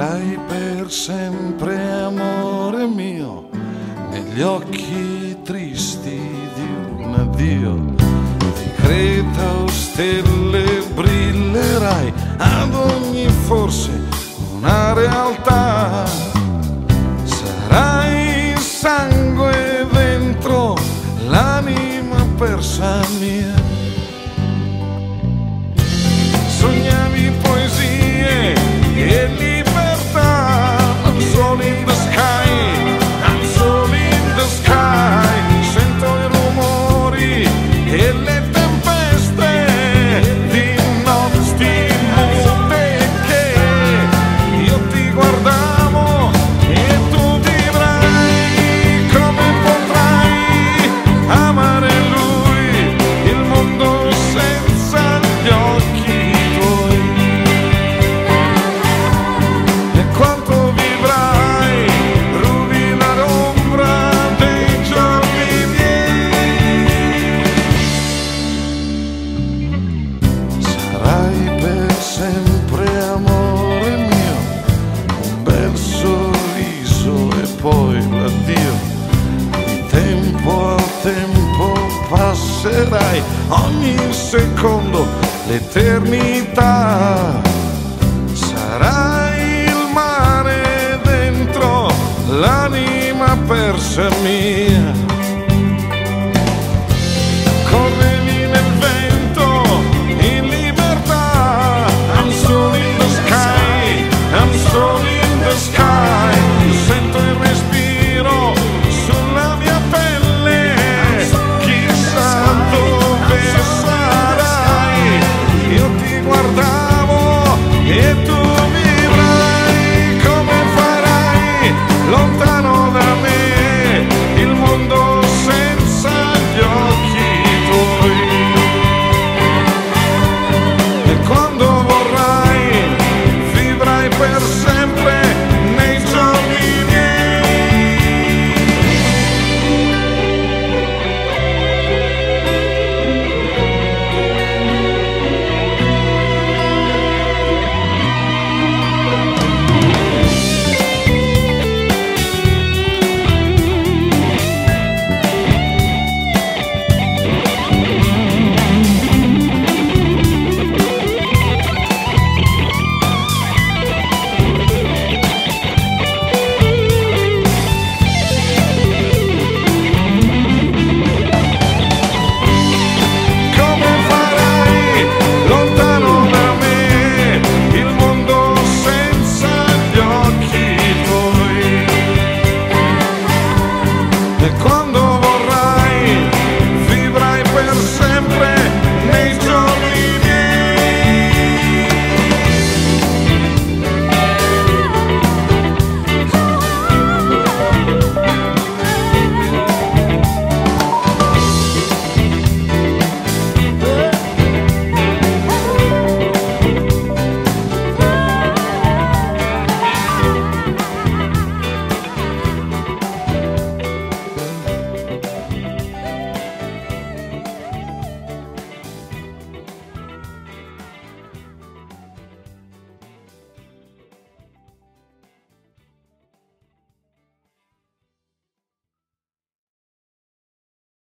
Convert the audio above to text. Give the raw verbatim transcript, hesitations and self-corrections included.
Avrai per sempre, amore mio, negli occhi tristi di un addio. Di Creta o stelle brillerai, ad ogni forse una realtà. Sarai sangue dentro l'anima persa mia. Sognavi poesie e libertà. I'm soaring in the sky, I'm soaring in the sky. Sento i rumori e le tempeste di notti mute che io ti guardavo e tu vivrai come potrai amare lui, il mondo senza gli occhi. Tempo passerai, ogni secondo l'eternità. Sarai il mare dentro l'anima persa mia.